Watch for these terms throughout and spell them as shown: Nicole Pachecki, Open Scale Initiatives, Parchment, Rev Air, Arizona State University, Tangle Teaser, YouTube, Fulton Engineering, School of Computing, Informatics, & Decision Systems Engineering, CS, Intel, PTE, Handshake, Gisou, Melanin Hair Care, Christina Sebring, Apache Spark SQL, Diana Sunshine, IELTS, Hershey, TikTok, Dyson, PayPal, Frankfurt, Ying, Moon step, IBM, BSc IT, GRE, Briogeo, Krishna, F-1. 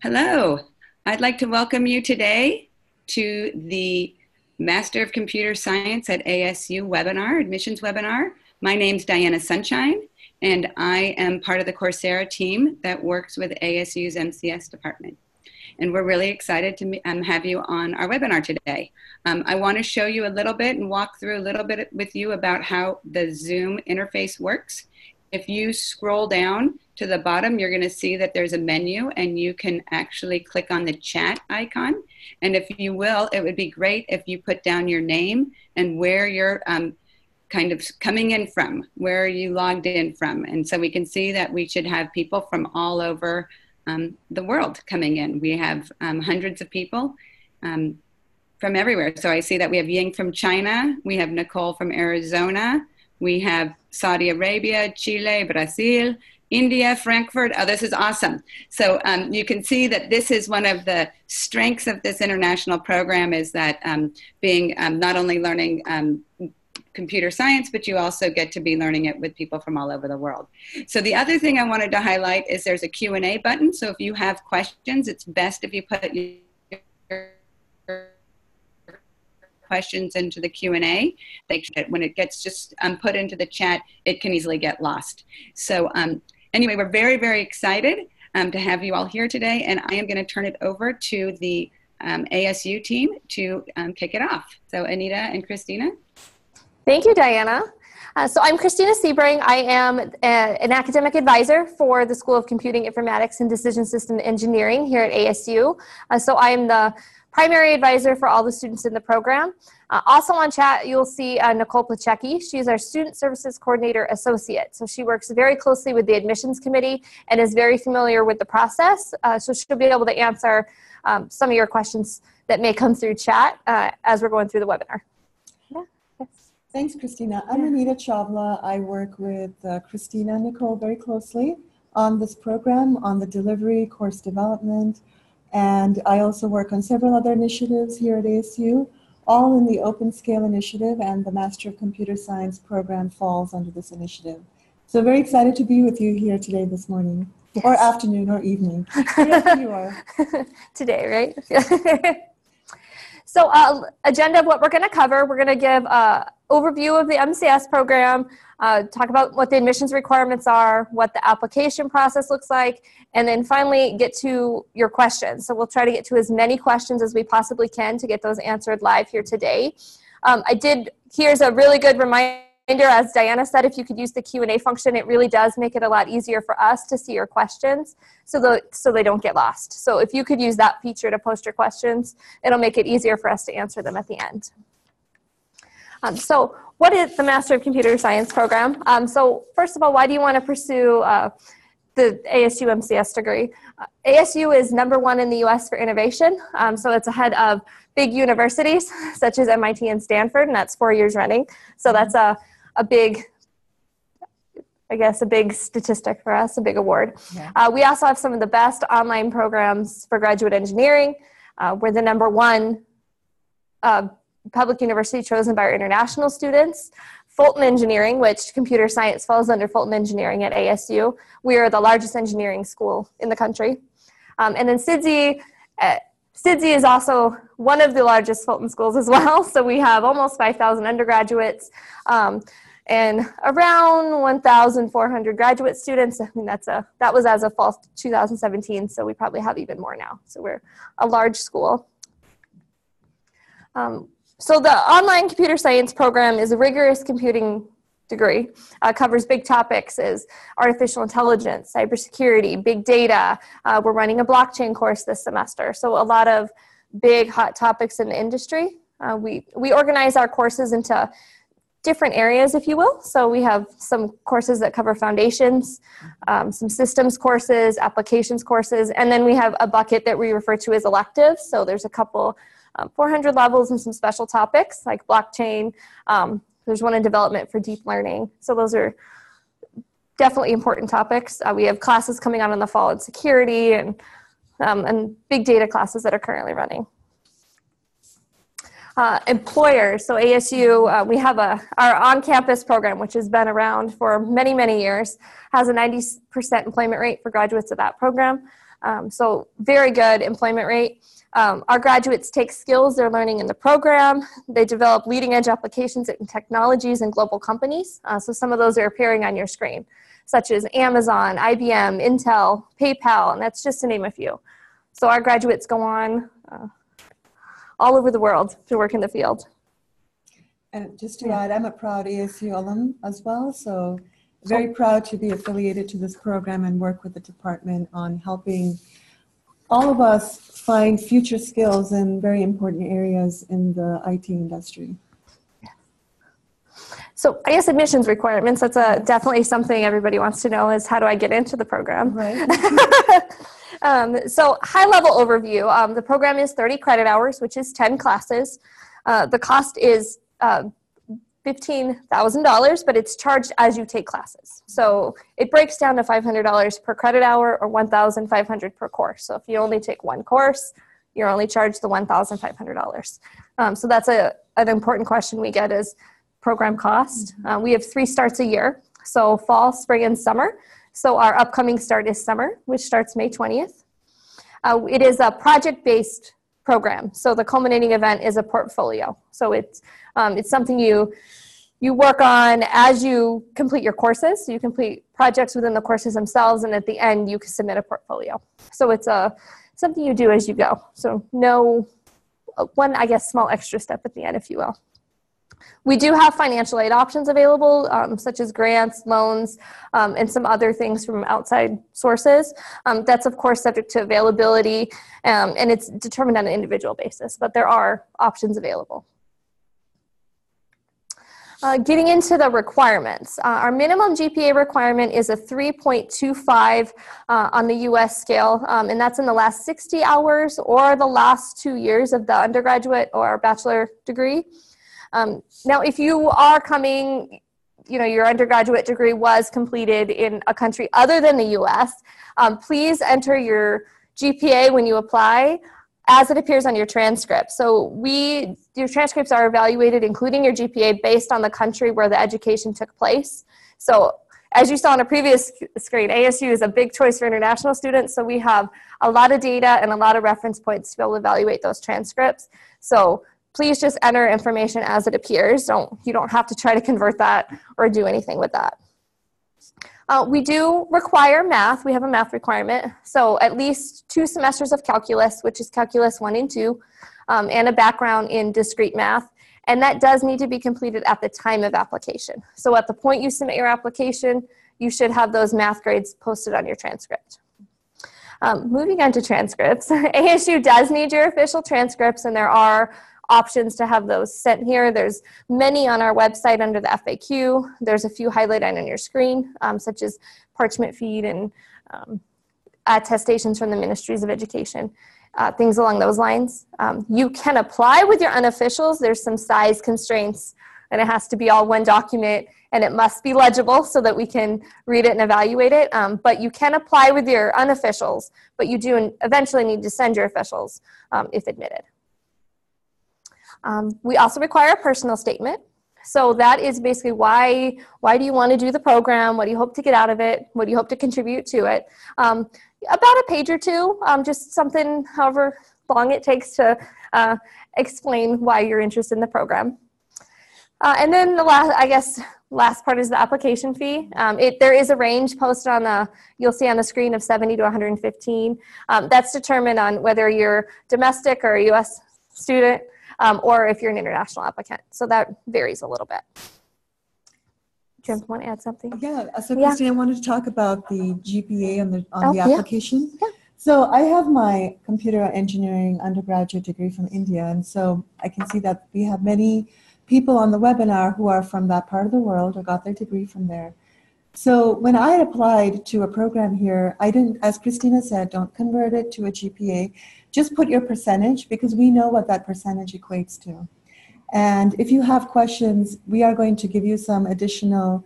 Hello, I'd like to welcome you today to the Master of Computer Science at ASU webinar, admissions webinar. My name's Diana Sunshine, and I am part of the Coursera team that works with ASU's MCS department. And we're really excited to have you on our webinar today. I want to show you a little bit and walk through a little bit with you about how the Zoom interface works. If you scroll down to the bottom, you're going to see that there's a menu and you can actually click on the chat icon. And if you will, it would be great if you put down your name and where you're kind of coming in from, where are you logged in from. And so we can see that we should have people from all over the world coming in. We have hundreds of people from everywhere. So I see that we have Ying from China. We have Nicole from Arizona. We have Saudi Arabia, Chile, Brazil, India, Frankfurt. Oh, this is awesome. So you can see that this is one of the strengths of this international program is that being not only learning computer science, but you also get to be learning it with people from all over the world. So the other thing I wanted to highlight is there's a Q&A button. So if you have questions, it's best if you put your questions into the Q&A. Make sure that when it gets just put into the chat, it can easily get lost. So anyway, we're very, very excited to have you all here today, and I am going to turn it over to the ASU team to kick it off. So Anita and Christina. Thank you, Diana. So I'm Christina Sebring. I am an academic advisor for the School of Computing, Informatics, and Decision Systems Engineering here at ASU. So I am the primary advisor for all the students in the program. Also on chat, you'll see Nicole Pachecki. She is our Student Services Coordinator Associate. So she works very closely with the admissions committee and is very familiar with the process. So she'll be able to answer some of your questions that may come through chat as we're going through the webinar. Yeah. Yes. Thanks, Christina. I'm Anita Chawla. I work with Christina and Nicole very closely on this program, on the delivery, course development, and I also work on several other initiatives here at ASU, all in the Open Scale Initiative, and the Master of Computer Science program falls under this initiative. So very excited to be with you here today this morning, yes. Or afternoon or evening, wherever you are. Today, right? So agenda of what we're going to cover, we're going to give overview of the MCS program, talk about what the admissions requirements are, what the application process looks like, and then finally get to your questions. So we'll try to get to as many questions as we possibly can to get those answered live here today. Here's a really good reminder, as Diana said, if you could use the Q&A function, it really does make it a lot easier for us to see your questions so they don't get lost. So if you could use that feature to post your questions, it'll make it easier for us to answer them at the end. So what is the Master of Computer Science program? So first of all, why do you want to pursue the ASU MCS degree? ASU is #1 in the US for innovation. So it's ahead of big universities such as MIT and Stanford, and that's 4 years running. So that's a big, I guess, a big statistic for us, a big award. Yeah. We also have some of the best online programs for graduate engineering. We're the #1 public university chosen by our international students. Fulton Engineering, which computer science falls under Fulton Engineering at ASU. We are the largest engineering school in the country. And then SIDSE, SIDSE is also one of the largest Fulton schools as well. So we have almost 5,000 undergraduates and around 1,400 graduate students. I mean, that was as of fall 2017, so we probably have even more now. So we're a large school. So the online computer science program is a rigorous computing degree. Covers big topics as artificial intelligence, cybersecurity, big data. We're running a blockchain course this semester. So a lot of big hot topics in the industry. We organize our courses into different areas, if you will. So we have some courses that cover foundations, some systems courses, applications courses, and then we have a bucket that we refer to as electives. So there's a couple 400 levels and some special topics like blockchain. There's one in development for deep learning. So those are definitely important topics. We have classes coming out in the fall in security and big data classes that are currently running. Employers, so ASU, we have our on-campus program, which has been around for many, many years, has a 90% employment rate for graduates of that program. So very good employment rate. Our graduates take skills they're learning in the program. They develop leading edge applications and technologies in global companies. So some of those are appearing on your screen, such as Amazon, IBM, Intel, PayPal, and that's just to name a few. So our graduates go on all over the world to work in the field. And just to add, I'm a proud ASU alum as well, so very proud to be affiliated to this program and work with the department on helping all of us find future skills in very important areas in the IT industry. So I guess admissions requirements, that's definitely something everybody wants to know is how do I get into the program? Right. So high level overview, the program is 30 credit hours, which is 10 classes. The cost is $15,000, but it's charged as you take classes. So it breaks down to $500 per credit hour or $1,500 per course. So if you only take one course, you're only charged the $1,500. So that's an important question we get is program cost. We have 3 starts a year, so fall, spring, and summer. So our upcoming start is summer, which starts May 20th. It is a project-based program, so the culminating event is a portfolio. So it's something you work on as you complete your courses. So you complete projects within the courses themselves, and at the end, you can submit a portfolio. So it's something you do as you go. So small extra step at the end, if you will. We do have financial aid options available, such as grants, loans, and some other things from outside sources. That's, of course, subject to availability, and it's determined on an individual basis, but there are options available. Getting into the requirements, our minimum GPA requirement is a 3.25 on the U.S. scale, and that's in the last 60 hours or the last 2 years of the undergraduate or bachelor degree. Now, if you are coming, your undergraduate degree was completed in a country other than the U.S., please enter your GPA when you apply as it appears on your transcript. So your transcripts are evaluated, including your GPA, based on the country where the education took place. So as you saw on a previous screen, ASU is a big choice for international students, so we have a lot of data and a lot of reference points to be able to evaluate those transcripts. So please just enter information as it appears. You don't have to try to convert that or do anything with that. We do require math. We have a math requirement. So at least 2 semesters of calculus, which is calculus 1 and 2, and a background in discrete math. And that does need to be completed at the time of application. So at the point you submit your application, you should have those math grades posted on your transcript. Moving on to transcripts, ASU does need your official transcripts, and there are options to have those sent here. There's many on our website under the FAQ. There's a few highlighted on your screen, such as Parchment feed and attestations from the Ministries of Education, things along those lines. You can apply with your unofficials. There's some size constraints, and it has to be all one document, and it must be legible so that we can read it and evaluate it. But you can apply with your unofficials, but you do eventually need to send your officials if admitted. We also require a personal statement. So that is basically why do you want to do the program? What do you hope to get out of it? What do you hope to contribute to it? About a page or two, just something however long it takes to explain why you're interested in the program. And then the last part is the application fee. There is a range posted on you'll see on the screen of $70 to $115. That's determined on whether you're domestic or a U.S. student. Or if you're an international applicant. So that varies a little bit. Do you want to add something? Yeah, so Christina, I wanted to talk about the GPA on the application. Yeah. Yeah. So I have my computer engineering undergraduate degree from India, and so I can see that we have many people on the webinar who are from that part of the world or got their degree from there. So when I applied to a program here, I didn't, as Christina said, don't convert it to a GPA. Just put your percentage, because we know what that percentage equates to. And if you have questions, we are going to give you some additional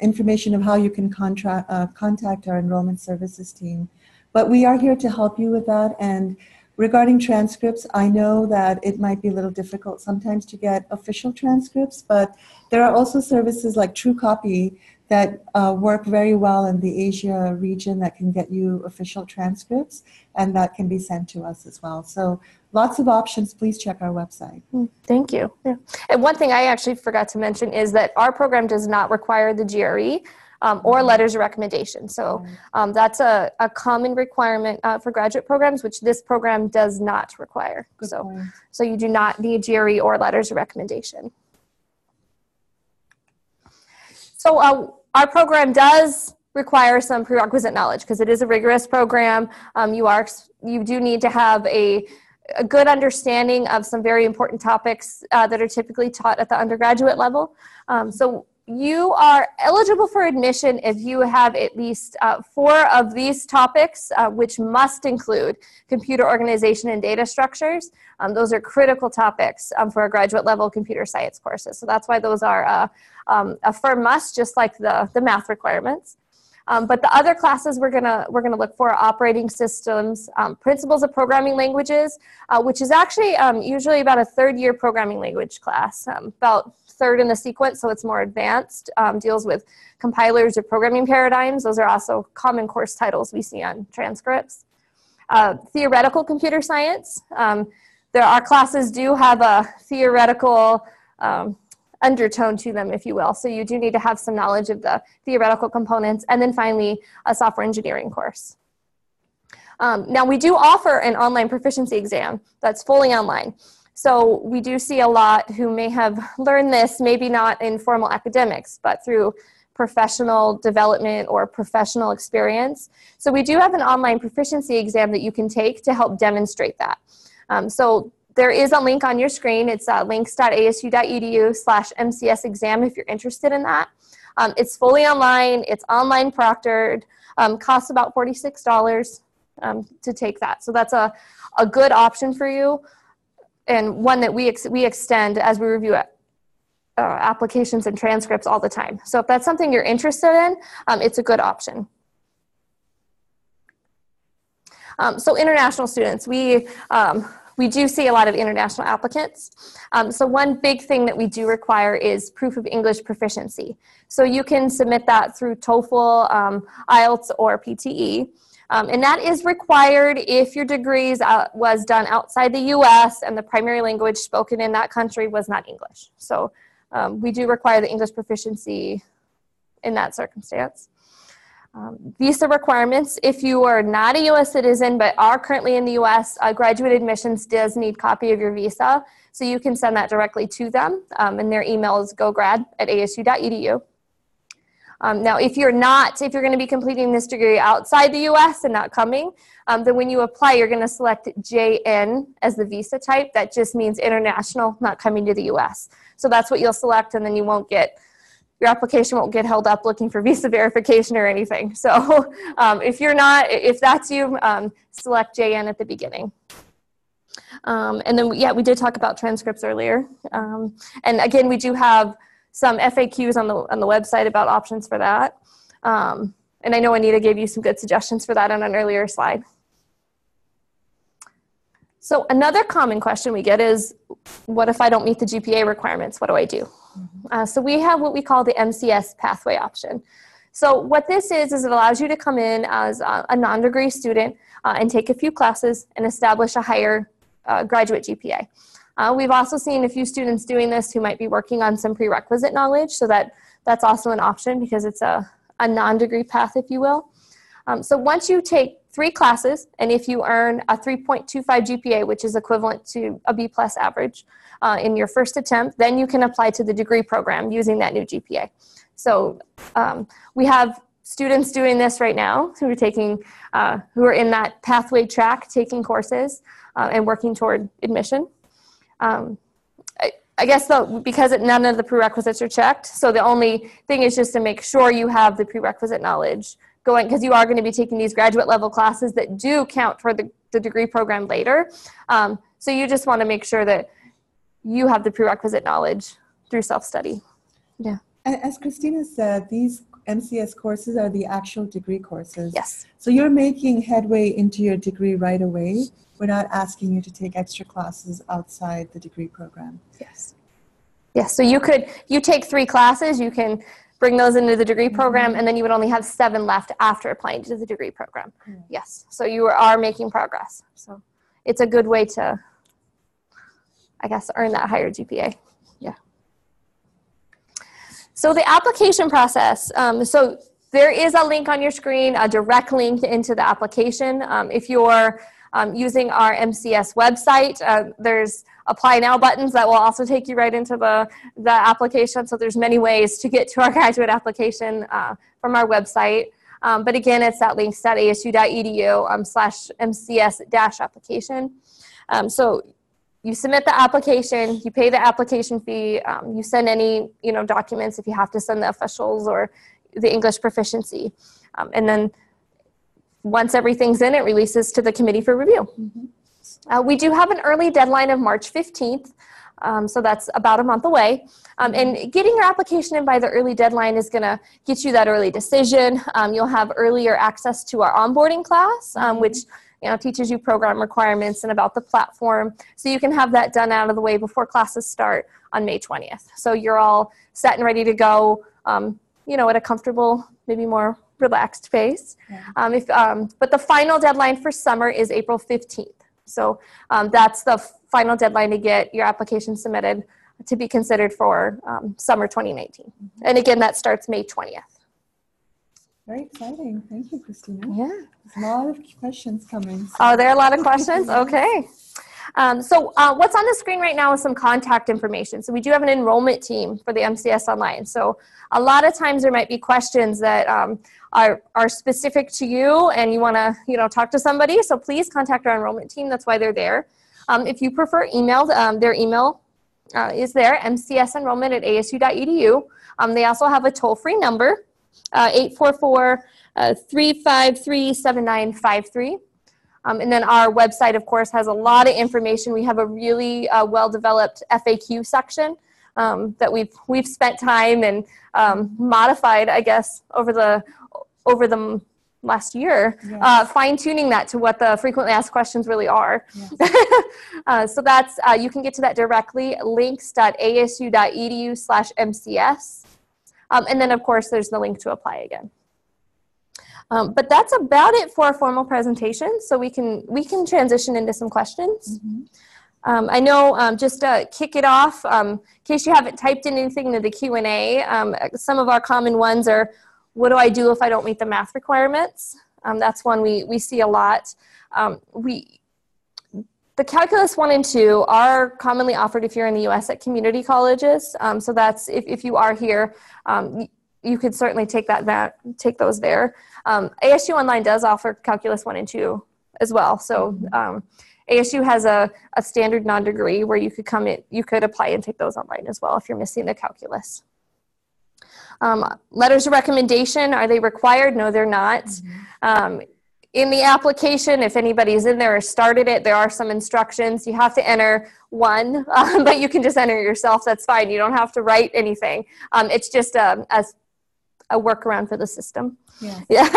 information of how you can contact our enrollment services team. But we are here to help you with that. And regarding transcripts, I know that it might be a little difficult sometimes to get official transcripts, but there are also services like True Copy that work very well in the Asia region that can get you official transcripts, and that can be sent to us as well. So lots of options. Please check our website. Thank you. Yeah. And one thing I actually forgot to mention is that our program does not require the GRE or letters of recommendation. So that's a common requirement for graduate programs, which this program does not require. So you do not need GRE or letters of recommendation. So our program does require some prerequisite knowledge because it is a rigorous program. You do need to have a good understanding of some very important topics that are typically taught at the undergraduate level. So you are eligible for admission if you have at least 4 of these topics, which must include computer organization and data structures. Those are critical topics for a graduate level computer science courses. So that's why those are a firm must, just like the math requirements. But the other classes we're gonna look for are operating systems, principles of programming languages, which is actually usually about a third-year programming language class, about third in the sequence, so it's more advanced, deals with compilers or programming paradigms. Those are also common course titles we see on transcripts. Theoretical computer science. Our classes do have a theoretical undertone to them, if you will, so you do need to have some knowledge of the theoretical components. And then finally, a software engineering course. Now, we do offer an online proficiency exam that's fully online. So we do see a lot who may have learned this, maybe not in formal academics, but through professional development or professional experience. So we do have an online proficiency exam that you can take to help demonstrate that. So there is a link on your screen. It's links.asu.edu/MCS exam if you're interested in that. It's fully online. It's online proctored. Costs about $46 to take that. So that's a good option for you, and one that we extend as we review applications and transcripts all the time. So if that's something you're interested in, it's a good option. So international students, we do see a lot of international applicants. So one big thing that we do require is proof of English proficiency. So you can submit that through TOEFL, IELTS, or PTE. And that is required if your degrees was done outside the US and the primary language spoken in that country was not English. So we do require the English proficiency in that circumstance. Visa requirements: if you are not a US citizen but are currently in the US, graduate admissions does need a copy of your visa. So you can send that directly to them, and their email is gograd@asu.edu. Now, if you're going to be completing this degree outside the U.S. and not coming, then when you apply, you're going to select JN as the visa type. That just means international, not coming to the U.S. So that's what you'll select, and then you won't get, your application won't get held up looking for visa verification or anything. So if that's you, select JN at the beginning. And then, yeah, we did talk about transcripts earlier. And again, we do have some FAQs on the website about options for that. And I know Anita gave you some good suggestions for that on an earlier slide. So another common question we get is, what if I don't meet the GPA requirements? What do I do? So we have what we call the MCS pathway option. So what this is it allows you to come in as a non-degree student and take a few classes and establish a higher graduate GPA. We've also seen a few students doing this who might be working on some prerequisite knowledge, so that's also an option because it's a non-degree path, if you will. So once you take 3 classes, and if you earn a 3.25 GPA, which is equivalent to a B+ average in your first attempt, then you can apply to the degree program using that new GPA. So we have students doing this right now who are taking, who are in that pathway track, taking courses and working toward admission. I guess though, because none of the prerequisites are checked, so the only thing is just to make sure you have the prerequisite knowledge going, because you are going to be taking these graduate level classes that do count for the degree program later. So you just want to make sure that you have the prerequisite knowledge through self-study. Yeah. As Christina said, these MCS courses are the actual degree courses. Yes. So you're making headway into your degree right away. We're not asking you to take extra classes outside the degree program. Yes. Yes. So you take 3 classes. You can bring those into the degree program, and then you would only have 7 left after applying to the degree program. Yes, so you are making progress. So it's a good way to, I guess, earn that higher GPA. Yeah. So the application process, so there is a link on your screen, a direct link into the application. If you're using our MCS website, there's apply now buttons that will also take you right into the application. So there's many ways to get to our graduate application from our website. But again, it's at links.asu.edu/MCS-application. So you submit the application, you pay the application fee, you send any documents if you have to send the officials or the English proficiency. And then once everything's in, it releases to the committee for review. We do have an early deadline of March 15th, so that's about a month away. And getting your application in by the early deadline is going to get you that early decision. You'll have earlier access to our onboarding class, which teaches you program requirements and about the platform. So you can have that done out of the way before classes start on May 20th. So you're all set and ready to go, at a comfortable, maybe more relaxed pace. But the final deadline for summer is April 15th. So that's the final deadline to get your application submitted to be considered for summer 2019. And again, that starts May 20th. Very exciting. Thank you, Christina. Yeah. There's a lot of questions coming. So. Oh, there are a lot of questions? Okay. So what's on the screen right now is some contact information. So we do have an enrollment team for the MCS Online. So a lot of times there might be questions that are specific to you and you want to talk to somebody. So please contact our enrollment team. That's why they're there. If you prefer email, their email is there, mcsenrollment@asu.edu. They also have a toll-free number, 844-353-7953. And then our website, of course, has a lot of information. We have a really well-developed FAQ section that we've spent time and modified, I guess, over the last year, fine-tuning that to what the frequently asked questions really are. So that's you can get to that directly, links.asu.edu/MCS. And then, of course, there's the link to apply again. But that's about it for our formal presentation, so we can transition into some questions. I know, just to kick it off, in case you haven't typed in anything into the Q&A, some of our common ones are, what do I do if I don't meet the math requirements? That's one we see a lot. The Calculus 1 and 2 are commonly offered if you're in the U.S. at community colleges, so that's, if you are here, you could certainly take those there. ASU Online does offer Calculus 1 and 2 as well. So ASU has a standard non-degree where you could come in, you could apply and take those online as well if you're missing the calculus. Letters of recommendation, are they required? No, they're not. In the application, if anybody's in there or started it, there are some instructions. You have to enter one, but you can just enter yourself. That's fine. You don't have to write anything. It's just a workaround for the system. Yeah,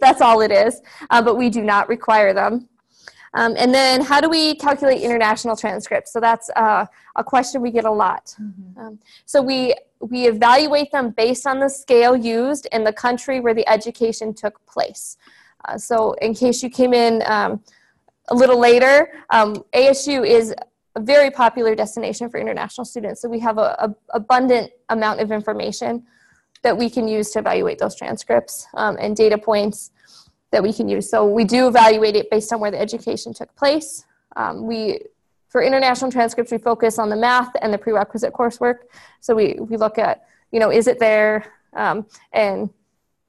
that's all it is. But we do not require them. And then how do we calculate international transcripts? So that's a question we get a lot. So we evaluate them based on the scale used and the country where the education took place. So in case you came in a little later, ASU is a very popular destination for international students. So we have an abundant amount of information that we can use to evaluate those transcripts and data points that we can use. So we do evaluate it based on where the education took place. For international transcripts, we focus on the math and the prerequisite coursework. So we look at, is it there? And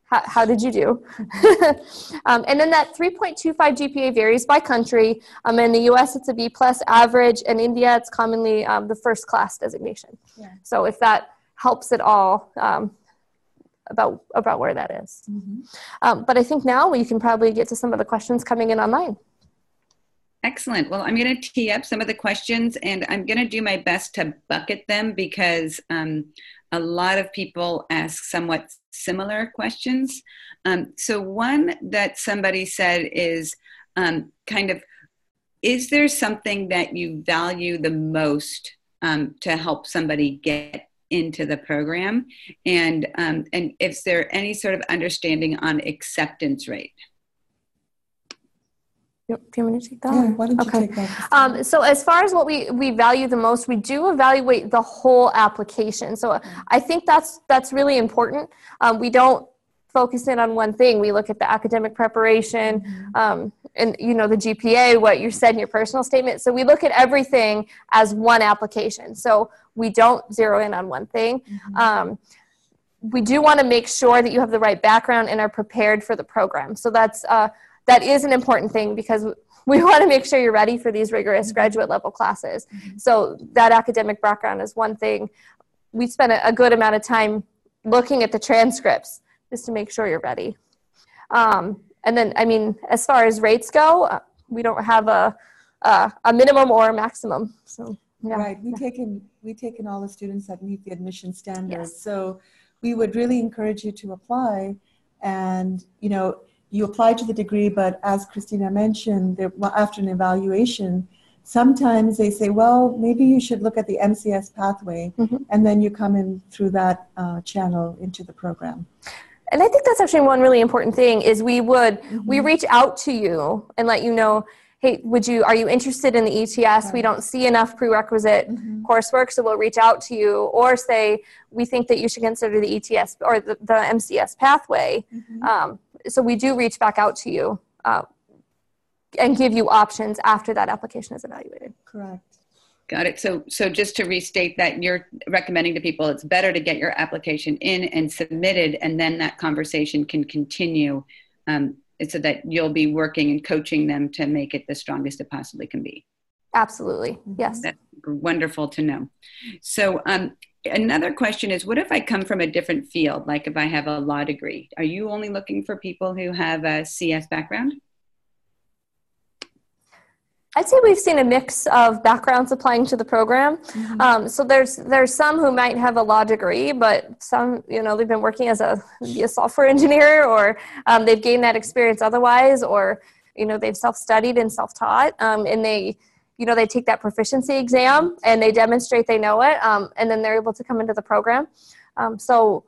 how did you do? And then that 3.25 GPA varies by country. In the US, it's a B+ average. In India, it's commonly the first class designation. So if that helps at all about where that is. But I think now we can probably get to some of the questions coming in online. Excellent. Well, I'm going to tee up some of the questions, and I'm going to do my best to bucket them because a lot of people ask somewhat similar questions. So one that somebody said is is there something that you value the most to help somebody get into the program, and if there any sort of understanding on acceptance rate. Yep. Do you want me to take that? Yeah, why don't you take that? So as far as what we value the most, we do evaluate the whole application. So I think that's really important. We don't focus in on one thing. We look at the academic preparation, and you know, the GPA, what you said in your personal statement. So we look at everything as one application. So we don't zero in on one thing. We do want to make sure that you have the right background and are prepared for the program. So that's that is an important thing, because we want to make sure you're ready for these rigorous graduate level classes. So that academic background is one thing. We spend a good amount of time looking at the transcripts just to make sure you're ready. And then, I mean, as far as rates go, we don't have a minimum or a maximum. So yeah. Right, we take in all the students that meet the admission standards. Yes. So we would really encourage you to apply, and you know, you apply to the degree, but as Christina mentioned, after an evaluation, sometimes they say, well, maybe you should look at the MCS pathway, and then you come in through that channel into the program. And I think that's actually one really important thing is we reach out to you and let you know, hey, are you interested in the ETS? Right. We don't see enough prerequisite coursework, so we'll reach out to you, or say, we think that you should consider the ETS or the MCS pathway. So we do reach back out to you and give you options after that application is evaluated. Correct. Got it. So just to restate that, you're recommending to people it's better to get your application in and submitted, and then that conversation can continue so that you'll be working and coaching them to make it the strongest it possibly can be. Absolutely. Yes. That's wonderful to know. So another question is, what if I come from a different field? Like if I have a law degree, are you only looking for people who have a CS background? I'd say we've seen a mix of backgrounds applying to the program. So there's some who might have a law degree, but some, you know, they've been working as a software engineer, or they've gained that experience otherwise, or, you know, they've self-studied and self-taught, and they, you know, they take that proficiency exam and they demonstrate they know it, and then they're able to come into the program. So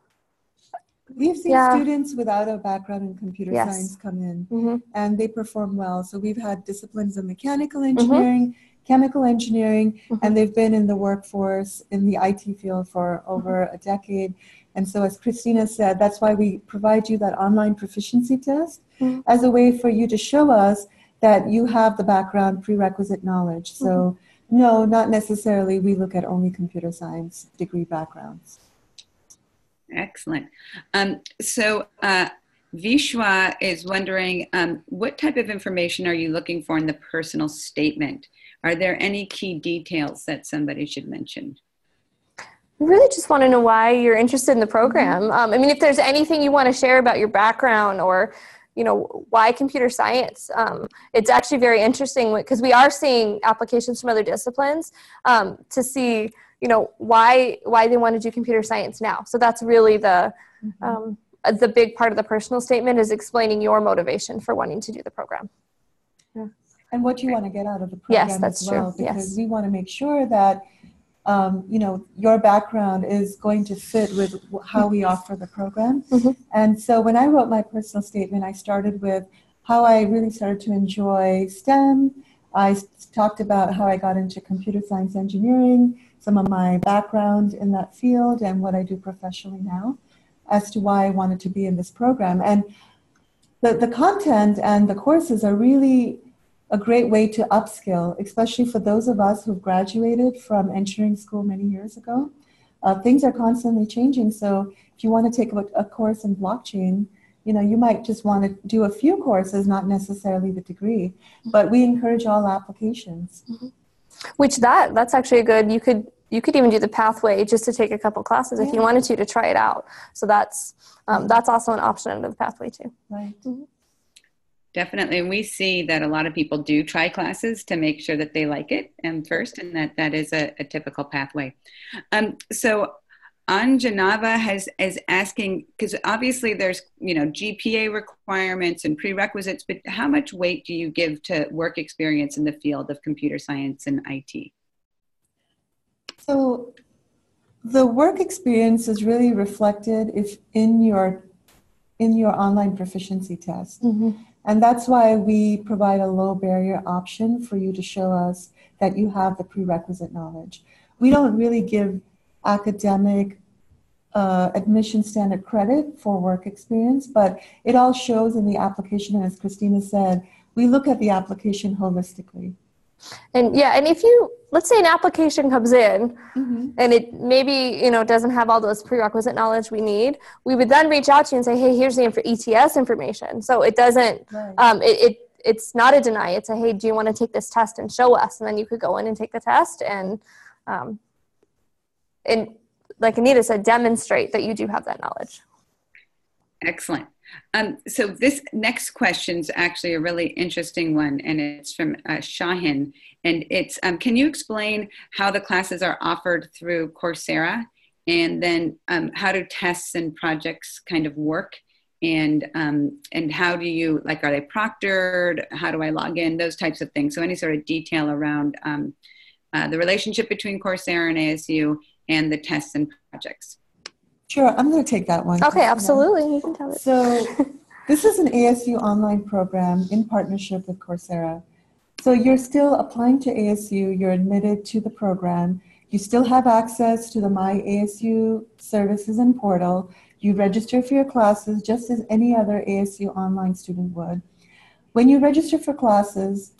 we've seen students without a background in computer science come in, and they perform well. So we've had disciplines of mechanical engineering, chemical engineering, and they've been in the workforce in the IT field for over a decade. And so as Christina said, that's why we provide you that online proficiency test as a way for you to show us that you have the background prerequisite knowledge. So no, not necessarily. We look at only computer science degree backgrounds. Excellent. So Vishwa is wondering, what type of information are you looking for in the personal statement? Are there any key details that somebody should mention? We really just want to know why you're interested in the program. I mean, if there's anything you want to share about your background, or you know, why computer science? It's actually very interesting because we are seeing applications from other disciplines to see, you know, why they want to do computer science now. So that's really the big part of the personal statement, is explaining your motivation for wanting to do the program. Yeah. And what you want to get out of the program. Yes, that's true. Because we want to make sure that, you know, your background is going to fit with how we offer the program. And so when I wrote my personal statement, I started with how I really started to enjoy STEM. I talked about how I got into computer science engineering, some of my background in that field, and what I do professionally now, as to why I wanted to be in this program. And the content and the courses are really a great way to upskill, especially for those of us who graduated from engineering school many years ago. Things are constantly changing, so if you want to take a course in blockchain, you know, you might just want to do a few courses, not necessarily the degree, but we encourage all applications. Which that's actually a good, you could even do the pathway just to take a couple classes if you wanted to try it out. So that's also an option under the pathway too. Right. Definitely. And we see that a lot of people do try classes to make sure that they like it first, and that is a typical pathway. So Anjanava is asking, because obviously there's, you know, GPA requirements and prerequisites, but how much weight do you give to work experience in the field of computer science and IT? So the work experience is really reflected in your online proficiency test. Mm-hmm. And that's why we provide a low barrier option for you to show us that you have the prerequisite knowledge. We don't really give academic admission standard credit for work experience, but it all shows in the application. And as Christina said, we look at the application holistically. And yeah, and if you, let's say an application comes in mm-hmm. and it maybe, you know, doesn't have all those prerequisite knowledge we need, we would then reach out to you and say, hey, here's the ETS information. So it doesn't, right. It's not a deny. It's a, hey, do you want to take this test and show us? And then you could go in and take the test and like Anita said, demonstrate that you do have that knowledge. Excellent. So this next question is actually a really interesting one, and it's from Shahin, and it's, can you explain how the classes are offered through Coursera, and then how do tests and projects kind of work, and how do you, like, are they proctored, how do I log in, those types of things. So any sort of detail around the relationship between Coursera and ASU and the tests and projects. Sure, I'm going to take that one. Okay, absolutely. You can tell it. So this is an ASU online program in partnership with Coursera. So you're still applying to ASU, you're admitted to the program, you still have access to the My ASU services and portal, you register for your classes just as any other ASU online student would. When you register for classes,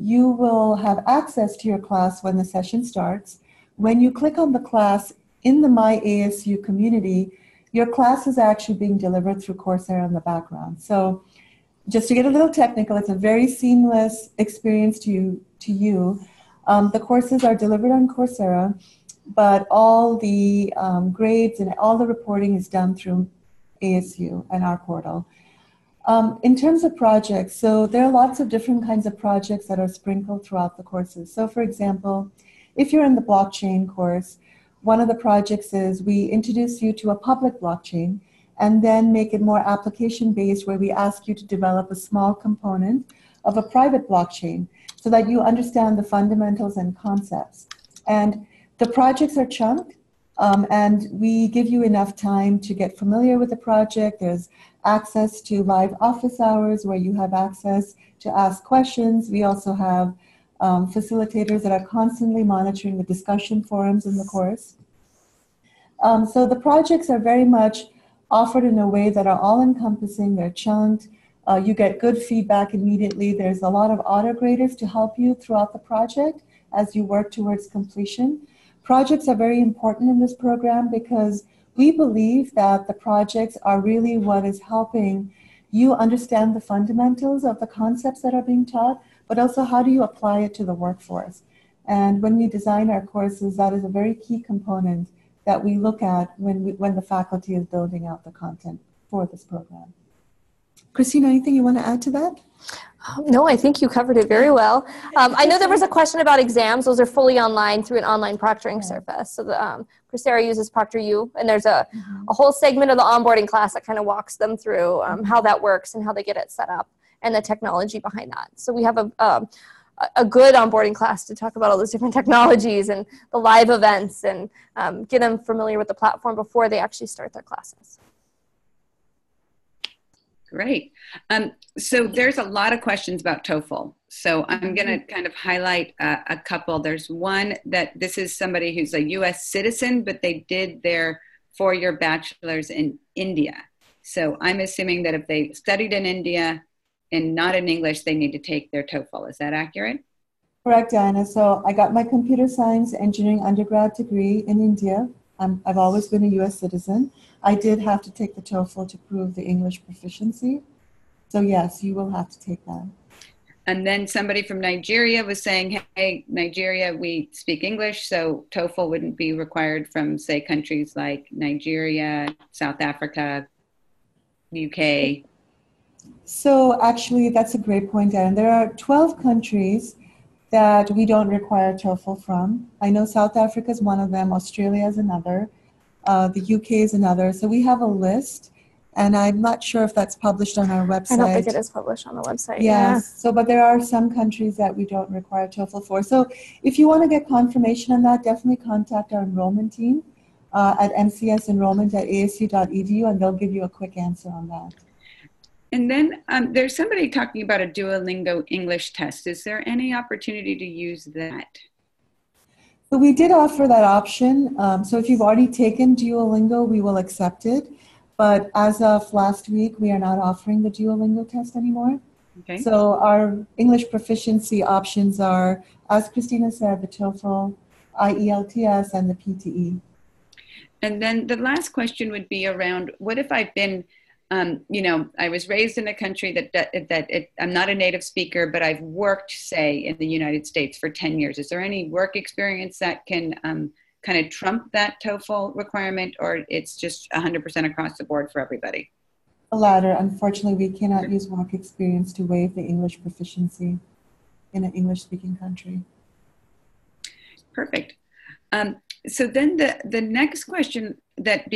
you will have access to your class when the session starts. When you click on the class in the My ASU community, your class is actually being delivered through Coursera in the background. So just to get a little technical, it's a very seamless experience to you. The courses are delivered on Coursera, but all the grades and all the reporting is done through ASU and our portal. In terms of projects, so there are lots of different kinds of projects that are sprinkled throughout the courses. So for example, if you're in the blockchain course, one of the projects is we introduce you to a public blockchain and then make it more application-based, where we ask you to develop a small component of a private blockchain so that you understand the fundamentals and concepts. And the projects are chunked, and we give you enough time to get familiar with the project. There's access to live office hours where you have access to ask questions. We also have facilitators that are constantly monitoring the discussion forums in the course. So the projects are very much offered in a way that are all-encompassing, they're chunked, you get good feedback immediately, there's a lot of auto-graders to help you throughout the project as you work towards completion. Projects are very important in this program because we believe that the projects are really what is helping you understand the fundamentals of the concepts that are being taught, but also how do you apply it to the workforce. And when we design our courses, that is a very key component that we look at when the faculty is building out the content for this program. Christina, anything you want to add to that? No, I think you covered it very well. I know there was a question about exams. Those are fully online through an online proctoring service. So the, Coursera uses ProctorU, and there's a whole segment of the onboarding class that kind of walks them through how that works and how they get it set up, and the technology behind that. So we have a good onboarding class to talk about all those different technologies and the live events and get them familiar with the platform before they actually start their classes. Great. So there's a lot of questions about TOEFL. So I'm going to kind of highlight a couple. There's one that this is somebody who's a US citizen, but they did their four-year bachelor's in India. So I'm assuming that if they studied in India, and not in English, they need to take their TOEFL. Is that accurate? Correct, Diana. So I got my computer science engineering undergrad degree in India. I've always been a U.S. citizen. I did have to take the TOEFL to prove the English proficiency. So yes, you will have to take that. And then somebody from Nigeria was saying, hey, Nigeria, we speak English, so TOEFL wouldn't be required from, say, countries like Nigeria, South Africa, UK. So actually, that's a great point, Diane. There are 12 countries that we don't require TOEFL from. I know South Africa is one of them, Australia is another, the UK is another. So we have a list, and I'm not sure if that's published on our website. I don't think it is published on the website. Yes. Yeah. So, but there are some countries that we don't require TOEFL for. So if you want to get confirmation on that, definitely contact our enrollment team. at mcsenrollment@asu.edu, and they'll give you a quick answer on that. And then there's somebody talking about a Duolingo English test. Is there any opportunity to use that? So we did offer that option. So if you've already taken Duolingo, we will accept it. But as of last week, we are not offering the Duolingo test anymore. Okay. So our English proficiency options are, as Christina said, the TOEFL, IELTS, and the PTE. And then the last question would be around, what if I've been, you know, I was raised in a country that I'm not a native speaker, but I've worked, say, in the United States for 10 years. Is there any work experience that can kind of trump that TOEFL requirement, or it's just 100% across the board for everybody? The latter. Unfortunately, we cannot use work experience to waive the English proficiency in an English-speaking country. Perfect. So then the next question that,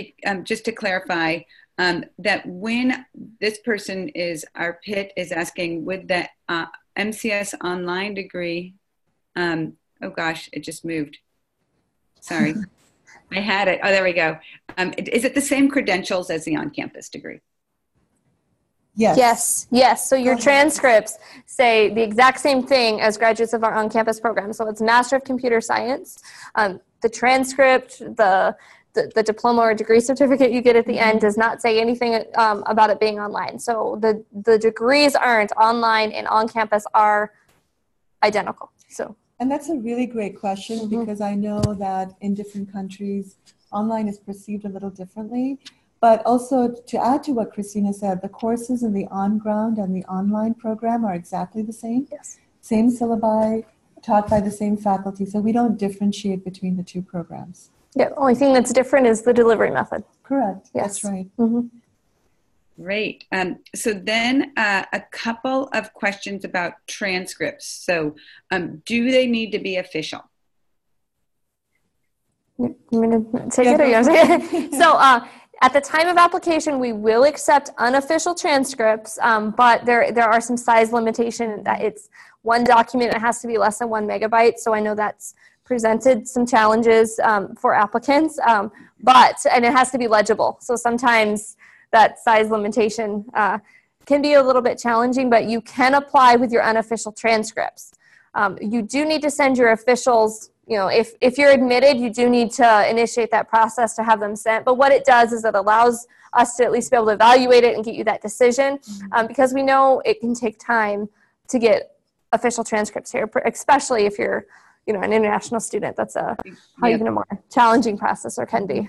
just to clarify, that when this person is, our PIT is asking, would that MCS online degree, oh gosh, it just moved. Sorry, I had it. Oh, there we go. Is it the same credentials as the on-campus degree? Yes. Yes, yes. So your transcripts say the exact same thing as graduates of our on-campus program. So it's Master of Computer Science. The transcript, the diploma or degree certificate you get at the end does not say anything about it being online. So the degrees earned online and on campus are identical. So, and that's a really great question, because I know that in different countries, online is perceived a little differently. But also, to add to what Christina said, the courses in the on-ground and the online program are exactly the same. Yes. Same syllabi, taught by the same faculty. So we don't differentiate between the two programs. Yeah, the only thing that's different is the delivery method. Correct. Yes. That's right. Mm-hmm. Great. So then a couple of questions about transcripts. So do they need to be official? I'm going to take it, or you know. So at the time of application, we will accept unofficial transcripts, but there are some size limitations. That it's one document, it has to be less than 1 megabyte. So I know that's presented some challenges for applicants, and it has to be legible. So sometimes that size limitation can be a little bit challenging, but you can apply with your unofficial transcripts. You do need to send your officials, you know, if you're admitted, you do need to initiate that process to have them sent. But what it does is it allows us to at least be able to evaluate it and get you that decision, because we know it can take time to get official transcripts here, especially if you're, you know, an international student. That's a even a more challenging process, or can be.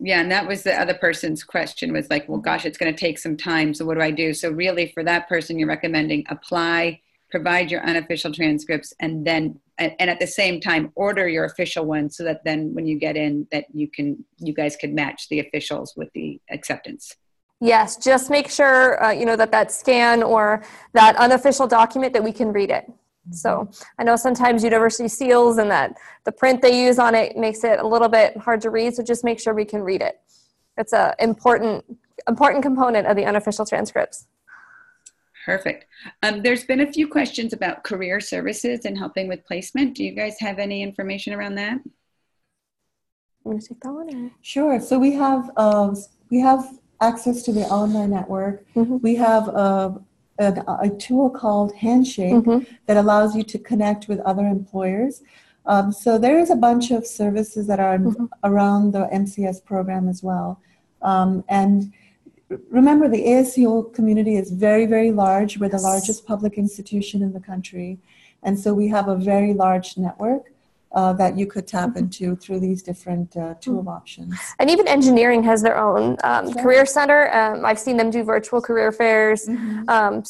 Yeah, and that was the other person's question, was like, well, gosh, it's going to take some time, so what do I do? So really, for that person, you're recommending apply, provide your unofficial transcripts, and then, and at the same time, order your official ones, so that then when you get in, that you guys can match the officials with the acceptance. Yes, just make sure, you know, that scan or that unofficial document, that we can read it. So I know sometimes university seals and that the print they use on it makes it a little bit hard to read. So just make sure we can read it. It's an important component of the unofficial transcripts. Perfect. There's been a few questions about career services and helping with placement. Do you guys have any information around that? I'm going to take that one. Sure. So we have access to the alumni network. We have a tool called Handshake that allows you to connect with other employers. So there is a bunch of services that are around the MCS program as well. And remember, the ASU community is very, very large. We're the largest public institution in the country. And so we have a very large network that you could tap into through these different tool options. And even engineering has their own career center. I've seen them do virtual career fairs.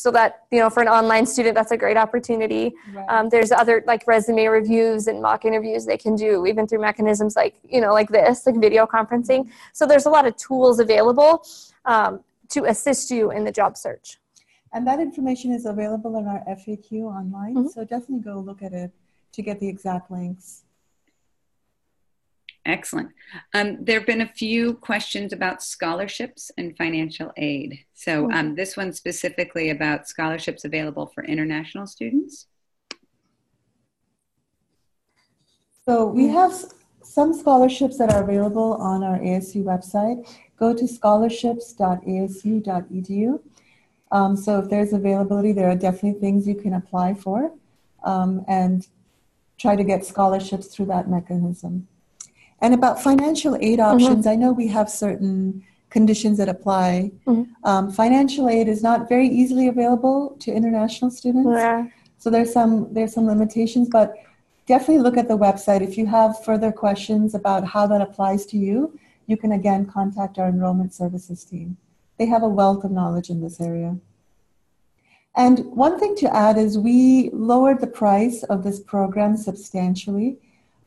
So that, you know, for an online student, that's a great opportunity. Right. There's other, like, resume reviews and mock interviews they can do, even through mechanisms like, you know, like this, like video conferencing. So there's a lot of tools available to assist you in the job search. And that information is available in our FAQ online. So definitely go look at it to get the exact links. Excellent. There have been a few questions about scholarships and financial aid. So this one specifically about scholarships available for international students. So we have some scholarships that are available on our ASU website. Go to scholarships.asu.edu. So if there's availability, there are definitely things you can apply for and try to get scholarships through that mechanism. And about financial aid options, I know we have certain conditions that apply. Financial aid is not very easily available to international students. So there's some limitations, but definitely look at the website. If you have further questions about how that applies to you, you can again contact our enrollment services team. They have a wealth of knowledge in this area. And one thing to add is we lowered the price of this program substantially.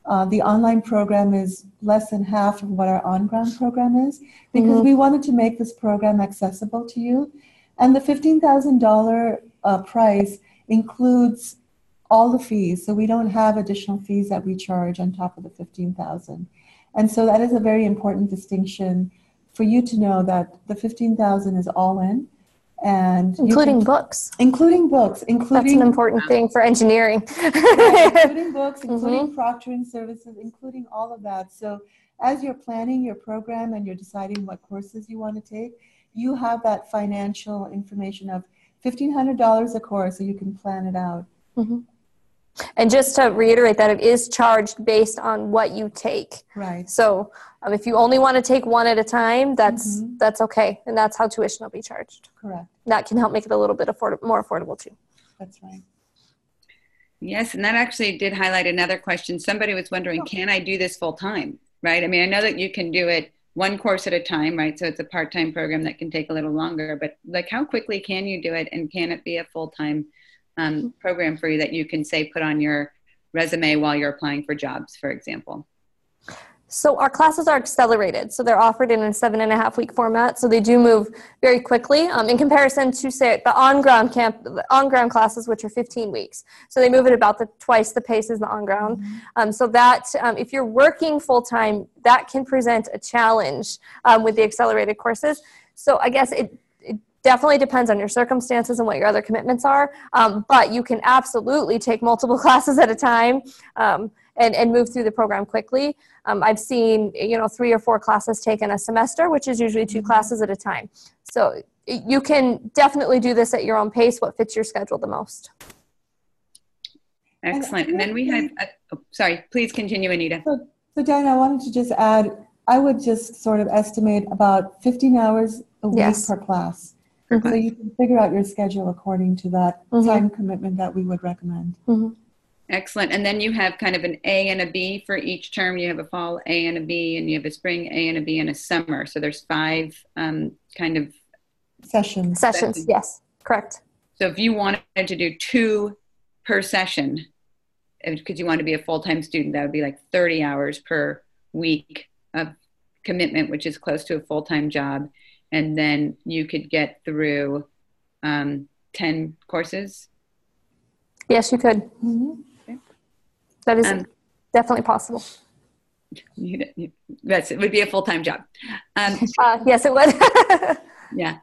The online program is less than half of what our on-ground program is because we wanted to make this program accessible to you. And the $15,000 price includes all the fees. So we don't have additional fees that we charge on top of the $15,000. And so that is a very important distinction for you to know that the $15,000 is all in. And including books, including, that's an important thing for engineering. Including books, including proctoring services, including all of that. So as you're planning your program and you're deciding what courses you want to take, you have that financial information of $1,500 a course so you can plan it out. And just to reiterate that it is charged based on what you take. Right. So if you only want to take one at a time, that's okay. And that's how tuition will be charged. Correct. That can help make it a little bit more affordable too. That's right. Yes. And that actually did highlight another question. Somebody was wondering, can I do this full time? Right. I mean, I know that you can do it one course at a time, right? So it's a part-time program that can take a little longer, but like how quickly can you do it? And can it be a full-time program for you that you can say put on your resume while you're applying for jobs, for example? So our classes are accelerated. So they're offered in a 7.5-week format. So they do move very quickly in comparison to say the on-ground on-ground classes, which are 15 weeks. So they move at about twice the pace as the on-ground. So that if you're working full-time, that can present a challenge with the accelerated courses. So I guess it definitely depends on your circumstances and what your other commitments are, but you can absolutely take multiple classes at a time and move through the program quickly. I've seen 3 or 4 classes taken a semester, which is usually 2 classes at a time. So you can definitely do this at your own pace, what fits your schedule the most. Excellent. And then we had, sorry, please continue, Anita. So Diana, I wanted to just add, I would just sort of estimate about 15 hours a week per class. So you can figure out your schedule according to that time commitment that we would recommend. Excellent. And then you have kind of an A and a B for each term. You have a fall A and a B, and you have a spring A and a B, and a summer. So there's 5 kind of sessions. Sessions, yes, correct. So if you wanted to do 2 per session, because you want to be a full-time student, that would be like 30 hours per week of commitment, which is close to a full-time job. And then you could get through 10 courses? Yes, you could. Okay. That is definitely possible. Yes, it would be a full-time job. Yes, it would. Yeah.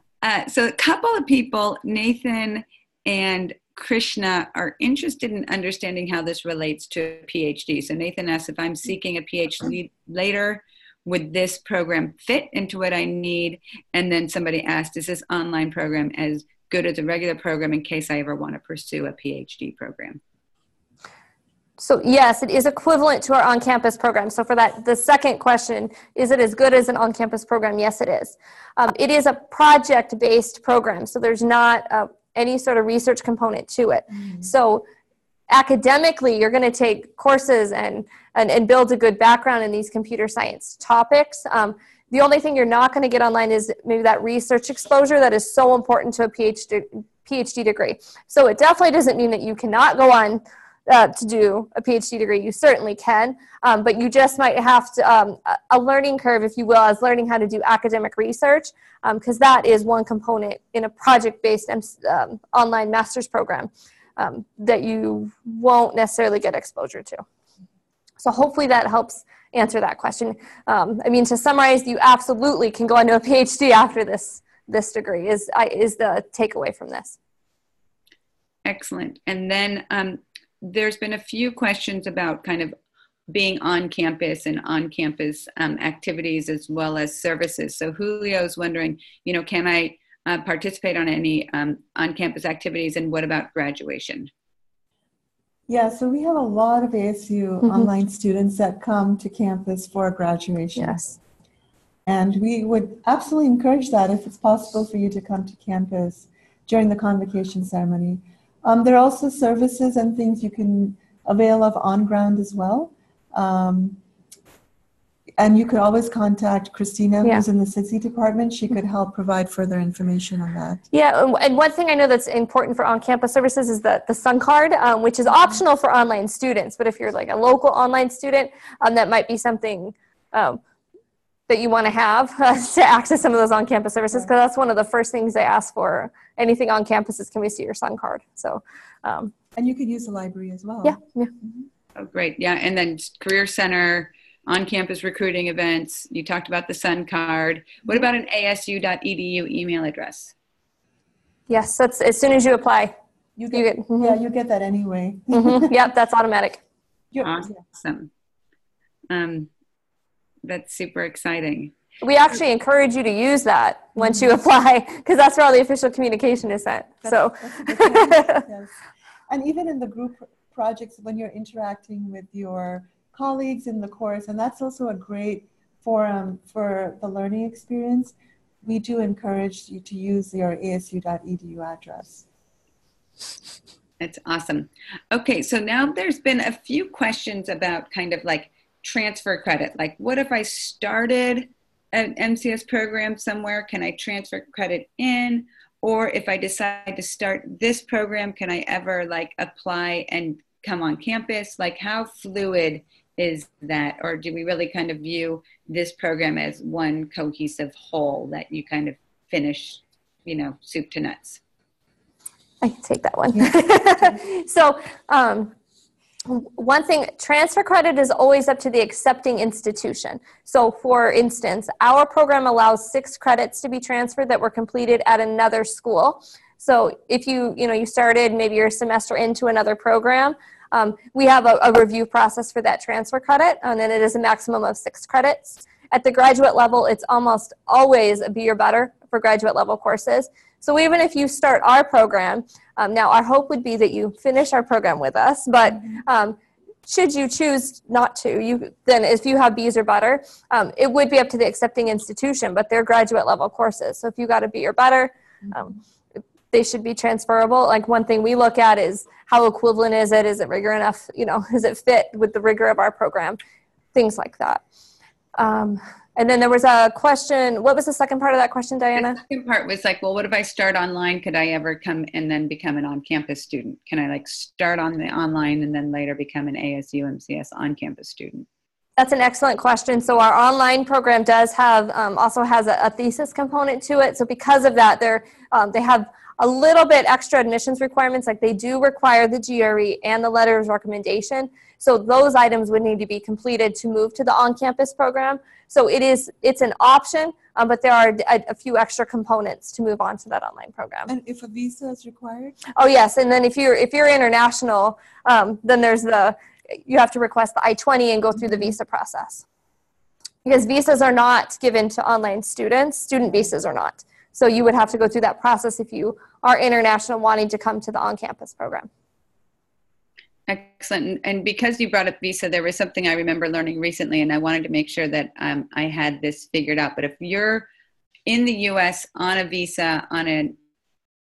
So a couple of people, Nathan and Krishna, are interested in understanding how this relates to a PhD. So Nathan asks, if I'm seeking a PhD later, would this program fit into what I need? And then somebody asked, is this online program as good as a regular program in case I ever want to pursue a PhD program? So yes, it is equivalent to our on-campus program. So for that, the second question, is it as good as an on-campus program? Yes, it is. It is a project-based program. So there's not any sort of research component to it. So academically, you're going to take courses and build a good background in these computer science topics. The only thing you're not going to get online is maybe that research exposure that is so important to a PhD degree. So it definitely doesn't mean that you cannot go on to do a PhD degree. You certainly can, but you just might have to, a learning curve, if you will, as learning how to do academic research, because that is one component in a project-based online master's program. That you won't necessarily get exposure to. So hopefully that helps answer that question. I mean, to summarize, you absolutely can go on to a PhD after this degree is the takeaway from this. Excellent. And then there's been a few questions about kind of being on campus and on campus activities as well as services. So Julio's wondering, you know, can I participate on any on-campus activities, and what about graduation? Yeah, so we have a lot of ASU online students that come to campus for graduation. Yes. And we would absolutely encourage that if it's possible for you to come to campus during the convocation ceremony. There are also services and things you can avail of on ground as well. And you could always contact Christina, who's in the SIDSI department. She could help provide further information on that. Yeah, and one thing I know that's important for on-campus services is the SunCard, which is optional for online students. But if you're like a local online student, that might be something that you want to have to access some of those on-campus services, because that's one of the first things they ask for. Anything on campus is, can we see your SunCard? So, and you could use the library as well. Yeah. Oh, great. Yeah, and then Career Center, on-campus recruiting events. You talked about the SunCard. What about an asu.edu email address? Yes, that's as soon as you apply. You get that anyway. Yep, that's automatic. Awesome. That's super exciting. We actually encourage you to use that once you apply, because that's where all the official communication is sent. That's and even in the group projects, when you're interacting with your colleagues in the course, and that's also a great forum for the learning experience, we do encourage you to use your asu.edu address. That's awesome. Okay, so now there's been a few questions about kind of like transfer credit. Like, what if I started an MCS program somewhere? Can I transfer credit in? Or if I decide to start this program, can I ever like apply and come on campus? Like, how fluid is that? Or do we really kind of view this program as one cohesive whole that you kind of finish, you know, soup to nuts? I can take that one. So one thing, transfer credit is always up to the accepting institution. So for instance, our program allows 6 credits to be transferred that were completed at another school. So if you started maybe your semester into another program, we have a review process for that transfer credit, and then it is a maximum of 6 credits. At the graduate level, it's almost always a B or better for graduate level courses. So even if you start our program, now our hope would be that you finish our program with us, but should you choose not to, then if you have B's or better, it would be up to the accepting institution, but they're graduate level courses. So if you got a B or better, they should be transferable. Like, one thing we look at is how equivalent is it? Is it rigor enough? You know, is it fit with the rigor of our program? Things like that. And then there was a question. What was the second part of that question, Diana? The second part was like, well, what if I start online? Could I ever come and then become an on-campus student? Can I like start on the online and then later become an ASU MCS on-campus student? That's an excellent question. So our online program does have, also has a thesis component to it. So because of that, they have a little bit extra admissions requirements. Like, they do require the GRE and the letter of recommendation. So those items would need to be completed to move to the on-campus program. So it's an option, but there are a few extra components to move on to that online program. And if a visa is required? Oh yes, and then if you're international, then you have to request the I-20 and go through the visa process. Because visas are not given to online students, student visas are not. So you would have to go through that process if you are international wanting to come to the on-campus program. Excellent. And because you brought up visa, there was something I remember learning recently, and I wanted to make sure that I had this figured out. But if you're in the U.S. on a visa, on an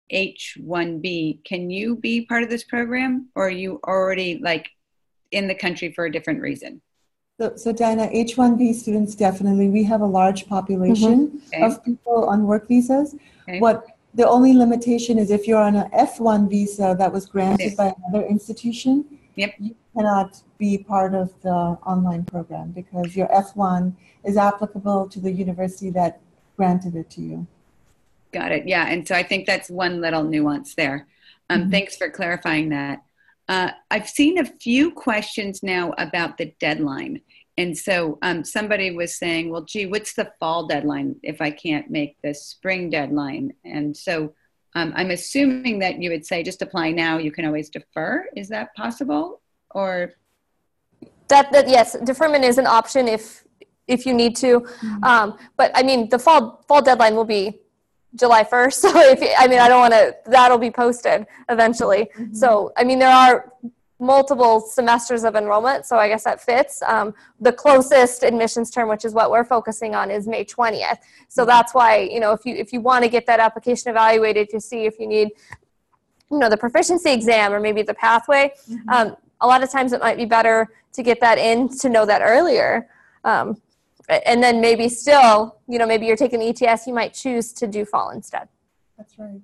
H-1B, can you be part of this program, or are you already like in the country for a different reason? So Diana, H-1B students, definitely. We have a large population of people on work visas. The only limitation is if you're on an F-1 visa that was granted by another institution, you cannot be part of the online program because your F-1 is applicable to the university that granted it to you. Got it. Yeah, and so I think that's one little nuance there. Thanks for clarifying that. I've seen a few questions now about the deadline. And so somebody was saying, well, gee, what's the fall deadline if I can't make the spring deadline? And so I'm assuming that you would say just apply now, you can always defer. Is that possible? Or that yes, deferment is an option if you need to. Mm-hmm. But I mean, the fall deadline will be July 1st. So I don't want to, that'll be posted eventually. Mm-hmm. So, I mean, there are multiple semesters of enrollment. So I guess that fits. The closest admissions term, which is what we're focusing on, is May 20th. So that's why, if you want to get that application evaluated to see if you need, the proficiency exam or maybe the pathway, mm-hmm. A lot of times it might be better to get that in to know that earlier. And then maybe still, maybe you're taking ETS, you might choose to do fall instead. That's right.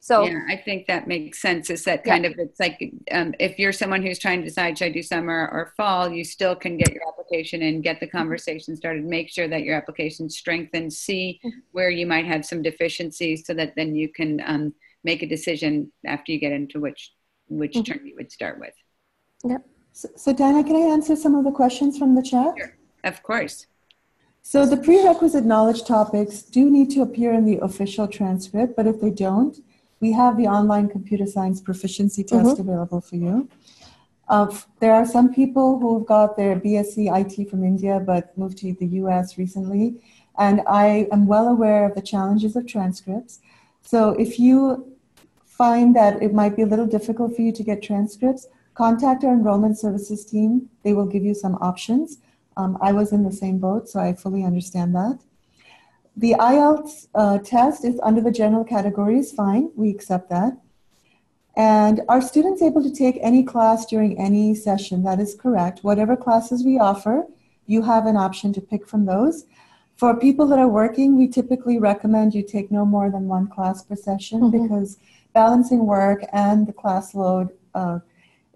So yeah, I think that makes sense. Is that kind of, it's like, if you're someone who's trying to decide, should I do summer or fall, you still can get your application and get the conversation started, make sure that your application strengthens, see where you might have some deficiencies so that then you can make a decision after you get into which mm-hmm. term you would start with. Yep. So Diana, can I answer some of the questions from the chat? Sure. Of course. So the prerequisite knowledge topics do need to appear in the official transcript, but if they don't, we have the online computer science proficiency test mm-hmm. available for you. There are some people who've got their BSc IT from India, but moved to the US recently. And I am well aware of the challenges of transcripts. So if you find that it might be a little difficult for you to get transcripts, contact our enrollment services team. They will give you some options. I was in the same boat, so I fully understand that. The IELTS test is under the general categories, fine, we accept that. And are students able to take any class during any session? That is correct. Whatever classes we offer, you have an option to pick from those. For people that are working, we typically recommend you take no more than one class per session mm-hmm. because balancing work and the class load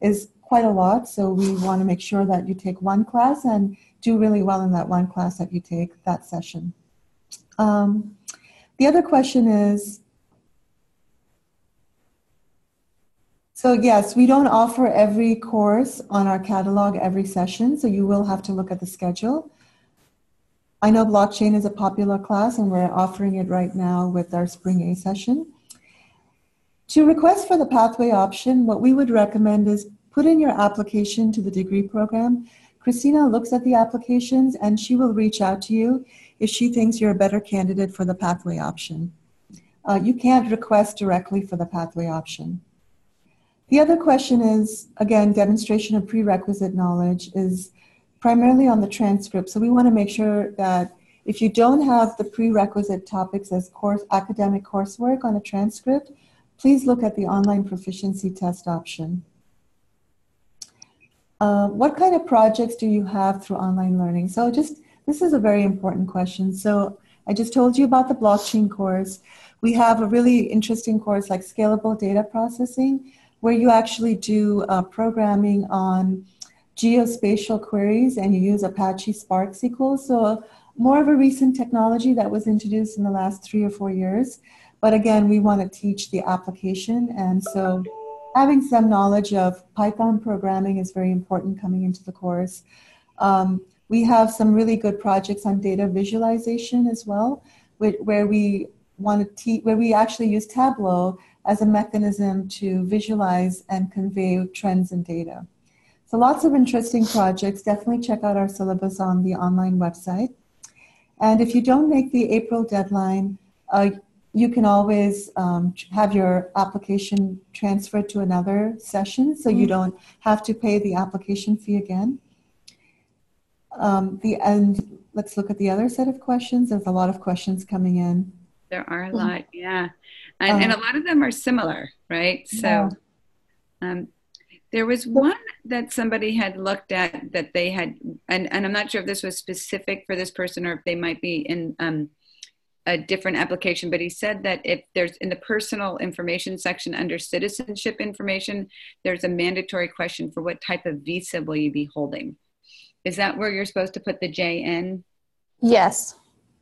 is quite a lot, so we want to make sure that you take one class and do really well in that one class that you take that session. The other question is, so yes, we don't offer every course on our catalog every session, so you will have to look at the schedule. I know blockchain is a popular class and we're offering it right now with our Spring A session. To request for the pathway option, what we would recommend is put in your application to the degree program. Christina looks at the applications and she will reach out to you if she thinks you're a better candidate for the pathway option. You can't request directly for the pathway option. The other question is, again, demonstration of prerequisite knowledge is primarily on the transcript. So we want to make sure that if you don't have the prerequisite topics as academic coursework on a transcript, please look at the online proficiency test option. What kind of projects do you have through online learning? So this is a very important question. So I just told you about the blockchain course. We have a really interesting course like scalable data processing, where you actually do programming on geospatial queries and you use Apache Spark SQL. So more of a recent technology that was introduced in the last 3 or 4 years. But again, we want to teach the application, and so having some knowledge of Python programming is very important coming into the course. We have some really good projects on data visualization as well, where we actually use Tableau as a mechanism to visualize and convey trends in data. So lots of interesting projects. Definitely check out our syllabus on the online website. And if you don't make the April deadline, you can always have your application transferred to another session, so you don't have to pay the application fee again. And let's look at the other set of questions. There's a lot of questions coming in. There are a lot, yeah. And a lot of them are similar, right? So yeah. There was one that somebody had looked at that they had, and I'm not sure if this was specific for this person or if they might be in a different application, but he said that if there's in the personal information section under citizenship information, there's a mandatory question for what type of visa will you be holding. Is that where you're supposed to put the JN? Yes.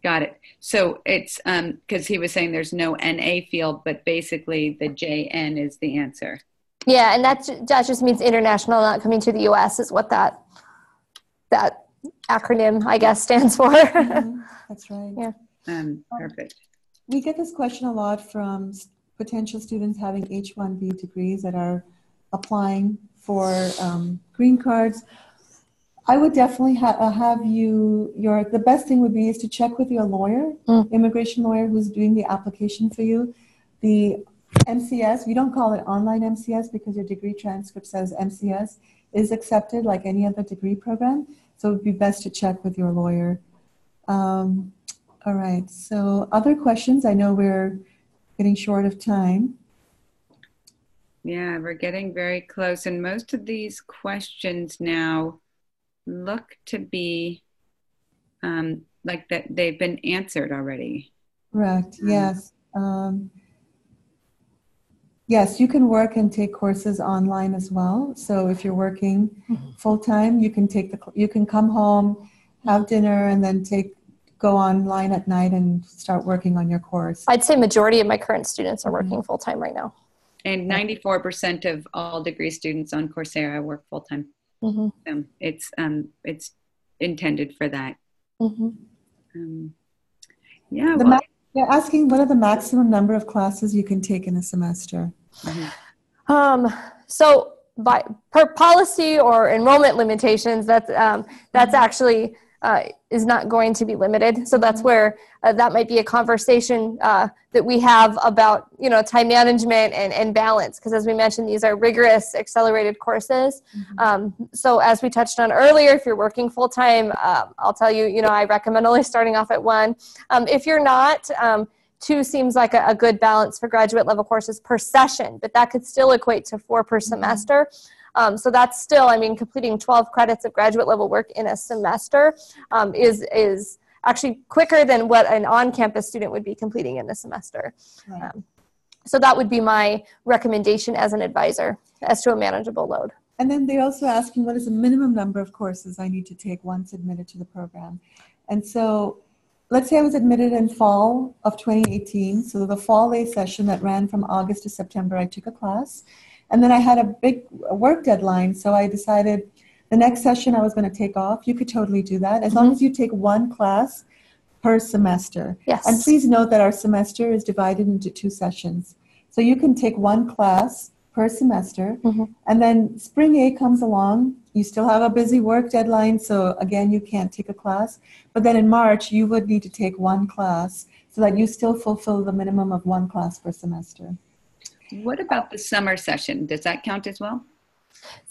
Got it. So it's because he was saying there's no NA field, but basically the JN is the answer. Yeah, and that just means international, not coming to the US, is what that acronym, I guess, stands for. Mm-hmm. That's right. Yeah. Perfect. We get this question a lot from potential students having H-1B degrees that are applying for green cards. I would definitely have you, the best thing would be is to check with your lawyer, immigration lawyer who's doing the application for you. The MCS, we don't call it online MCS because your degree transcript says MCS, is accepted like any other degree program. So it would be best to check with your lawyer. All right, so other questions? I know we're getting short of time. Yeah, we're getting very close. And most of these questions now look to be like that they've been answered already. Correct, yes. Yes, you can work and take courses online as well. So if you're working full-time, you can take you can come home, have dinner, and then go online at night and start working on your course. I'd say majority of my current students are working full-time right now. And 94% of all degree students on Coursera work full-time. It's intended for that. Yeah. Well, you're asking what are the maximum number of classes you can take in a semester? So per policy or enrollment limitations, that's actually is not going to be limited. So that's where that might be a conversation that we have about, time management and balance. Because as we mentioned, these are rigorous accelerated courses. So as we touched on earlier, if you're working full-time, I'll tell you, I recommend only starting off at 1. If you're not, 2 seems like a good balance for graduate level courses per session, but that could still equate to 4 per semester. So that's still, completing 12 credits of graduate level work in a semester is actually quicker than what an on-campus student would be completing in a semester. So that would be my recommendation as an advisor as to a manageable load. And then they also ask you, what is the minimum number of courses I need to take once admitted to the program? And so let's say I was admitted in fall of 2018. So the fall A session that ran from August to September, I took a class. And then I had a big work deadline, so I decided the next session I was going to take off. You could totally do that, as long as you take 1 class per semester. Yes. And please note that our semester is divided into 2 sessions. So you can take 1 class per semester, and then spring A comes along. You still have a busy work deadline, so again, you can't take a class. But then in March, you would need to take 1 class so that you still fulfill the minimum of 1 class per semester. What about the summer session? Does that count as well?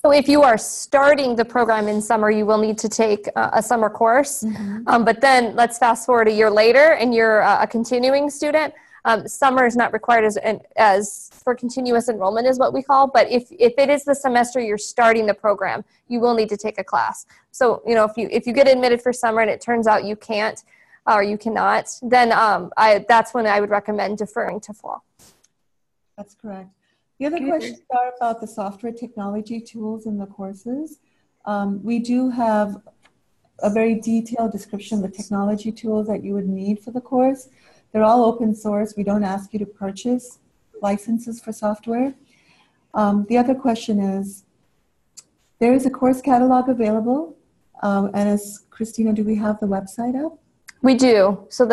So if you are starting the program in summer, you will need to take a summer course. But then let's fast forward a year later and you're a continuing student. Summer is not required as for continuous enrollment is what we call. But if it is the semester you're starting the program, you will need to take a class. So, if you get admitted for summer and it turns out you can't or you cannot, then that's when I would recommend deferring to fall. That's correct. The other questions are about the software technology tools in the courses. We do have a very detailed description of the technology tools that you would need for the course. They're all open source. We don't ask you to purchase licenses for software. The other question is, there is a course catalog available. And as Christina, do we have the website up? We do. So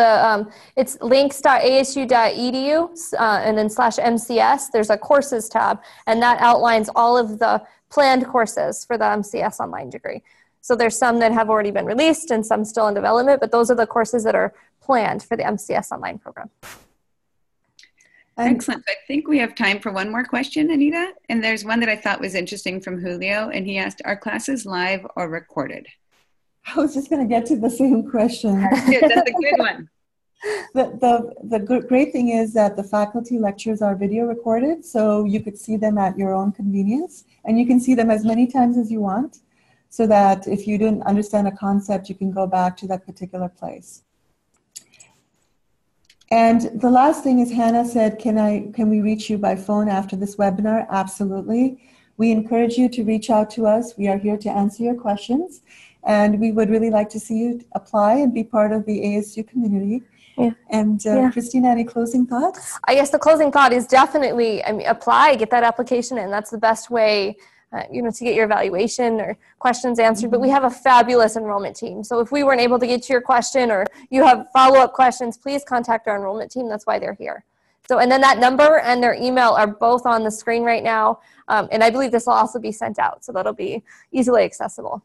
it's links.asu.edu and then /MCS. There's a courses tab, and that outlines all of the planned courses for the MCS online degree. So there's some that have already been released and some still in development, but those are the courses that are planned for the MCS online program. Excellent. I think we have time for one more question, Anita. And there's one that I thought was interesting from Julio, and he asked, are classes live or recorded? I was just going to get to the same question. Yeah, that's a good one. The great thing is that the faculty lectures are video recorded, so you could see them at your own convenience, and you can see them as many times as you want, so that if you didn't understand a concept, you can go back to that particular place. And the last thing is Hannah said, can we reach you by phone after this webinar? Absolutely. We encourage you to reach out to us. We are here to answer your questions. And we would really like to see you apply and be part of the ASU community. Yeah. And Christina, any closing thoughts? I guess the closing thought is definitely apply, get that application in. That's the best way to get your evaluation or questions answered. But we have a fabulous enrollment team. So if we weren't able to get to your question or you have follow-up questions, please contact our enrollment team. That's why they're here. So, and then that number and their email are both on the screen right now. And I believe this will also be sent out. So that'll be easily accessible.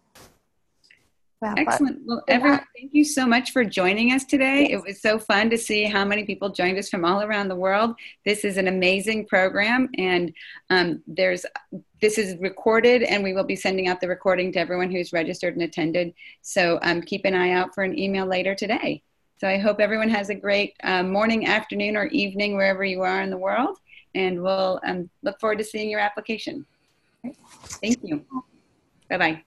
Yeah, excellent. Well, everyone, thank you so much for joining us today. Yes. It was so fun to see how many people joined us from all around the world. This is an amazing program, and this is recorded, and we will be sending out the recording to everyone who's registered and attended. So keep an eye out for an email later today. So I hope everyone has a great morning, afternoon, or evening, wherever you are in the world, and we'll look forward to seeing your application. Thank you. Bye-bye.